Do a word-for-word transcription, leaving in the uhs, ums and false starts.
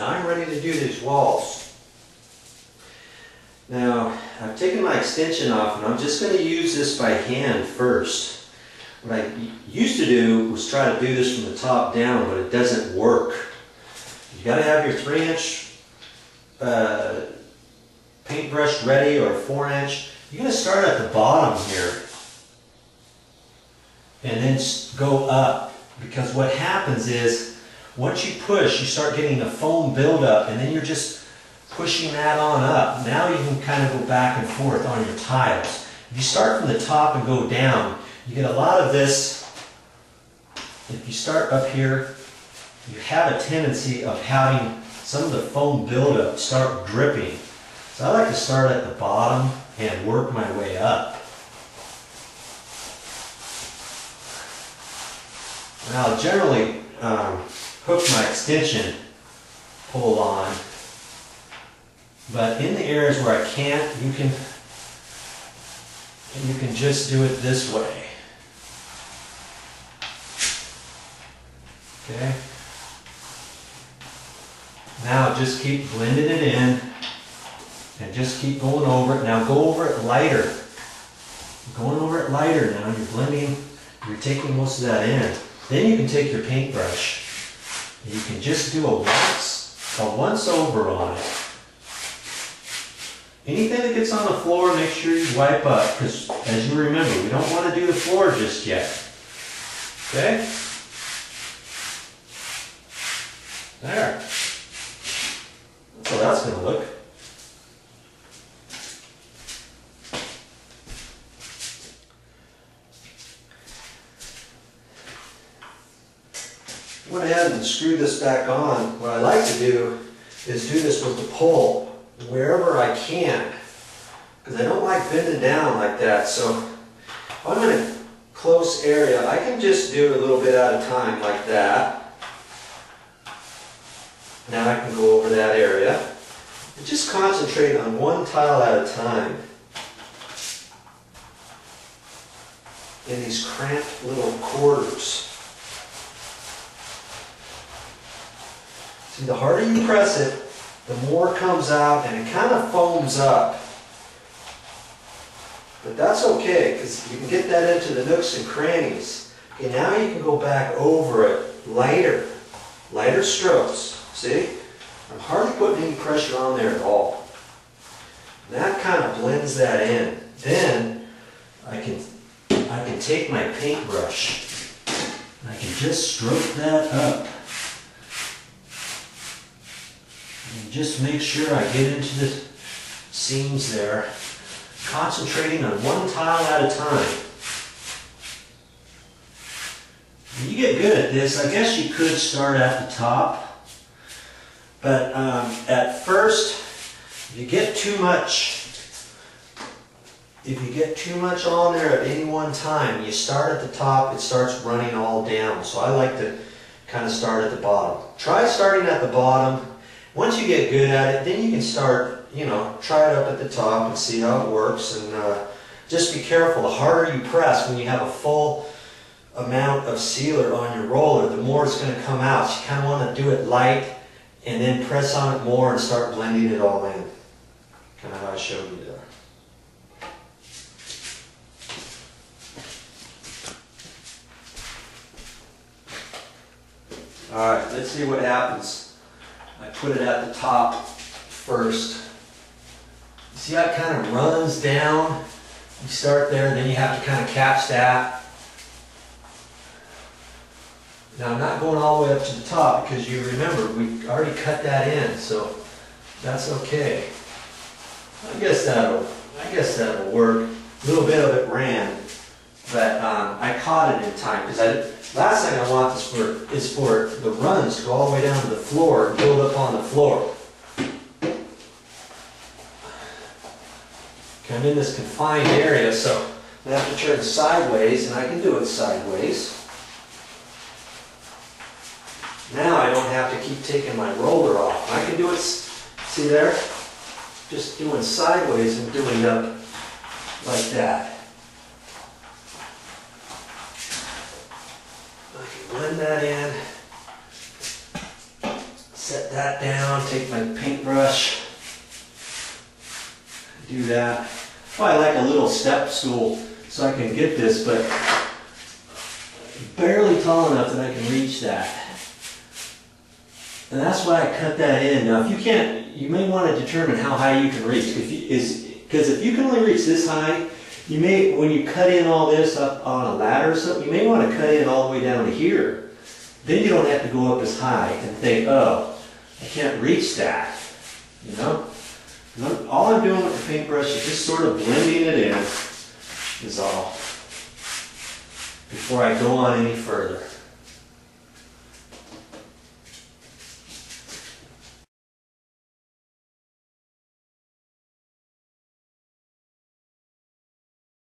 Now I'm ready to do these walls. Now I've taken my extension off and I'm just going to use this by hand first. What I used to do was try to do this from the top down, but it doesn't work. You got to have your three inch uh, paintbrush ready, or four inch. You're going to start at the bottom here and then go up, because what happens is once you push, you start getting a foam buildup, and then you're just pushing that on up. Now you can kind of go back and forth on your tiles. If you start from the top and go down, you get a lot of this. If you start up here, you have a tendency of having some of the foam buildup start dripping. So I like to start at the bottom and work my way up. And I'll generally um, hook my extension pull on, but in the areas where I can't, you can you can just do it this way. Okay. Now just keep blending it in and just keep going over it. Now go over it lighter. Going over it lighter now. You're blending, you're taking most of that in. Then you can take your paintbrush. You can just do a once, a once over on it. Anything that gets on the floor, make sure you wipe up, because as you remember, we don't want to do the floor just yet. Okay? There. That's how that's going to look. Went ahead and screw this back on. What I like to do is do this with the pole wherever I can, because I don't like bending down like that. So I'm in a close area, I can just do a little bit at a time like that. Now I can go over that area and just concentrate on one tile at a time in these cramped little quarters. See, the harder you press it, the more comes out, and it kind of foams up. But that's okay, because you can get that into the nooks and crannies. Okay, now you can go back over it lighter, lighter strokes. See? I'm hardly putting any pressure on there at all. And that kind of blends that in. Then I can, I can take my paintbrush and I can just stroke that up. And just make sure I get into the seams there, concentrating on one tile at a time. You get good at this. I guess you could start at the top, but um, at first, if you get too much, if you get too much on there at any one time, you start at the top, it starts running all down. So I like to kind of start at the bottom. Try starting at the bottom. Once you get good at it, then you can start, you know, try it up at the top and see how it works. And uh, just be careful. The harder you press, when you have a full amount of sealer on your roller, the more it's going to come out. So you kind of want to do it light and then press on it more and start blending it all in. Kind of how I showed you there. All right, let's see what happens. I put it at the top first. See how it kind of runs down? You start there and then you have to kind of catch that. Now I'm not going all the way up to the top, because you remember we already cut that in, so that's okay. I guess that'll, I guess that'll work. A little bit of it ran, but um, I caught it in time, because I last thing I want is for, is for the runs to go all the way down to the floor and build up on the floor. Okay, I'm in this confined area, so I have to turn sideways, and I can do it sideways. Now I don't have to keep taking my roller off. I can do it, see there? Just doing sideways and doing up like that. Blend that in. set that down, take my paintbrush, do that. Oh, I like a little step stool so I can get this, but barely tall enough that I can reach that. And that's why I cut that in. Now, if you can't, you may want to determine how high you can reach. If you, is, because if you can only reach this high, you may, when you cut in all this up on a ladder or something, you may want to cut in all the way down to here. Then you don't have to go up as high and think, oh, I can't reach that, you know? All I'm doing with the paintbrush is just sort of blending it in, is all, before I go on any further.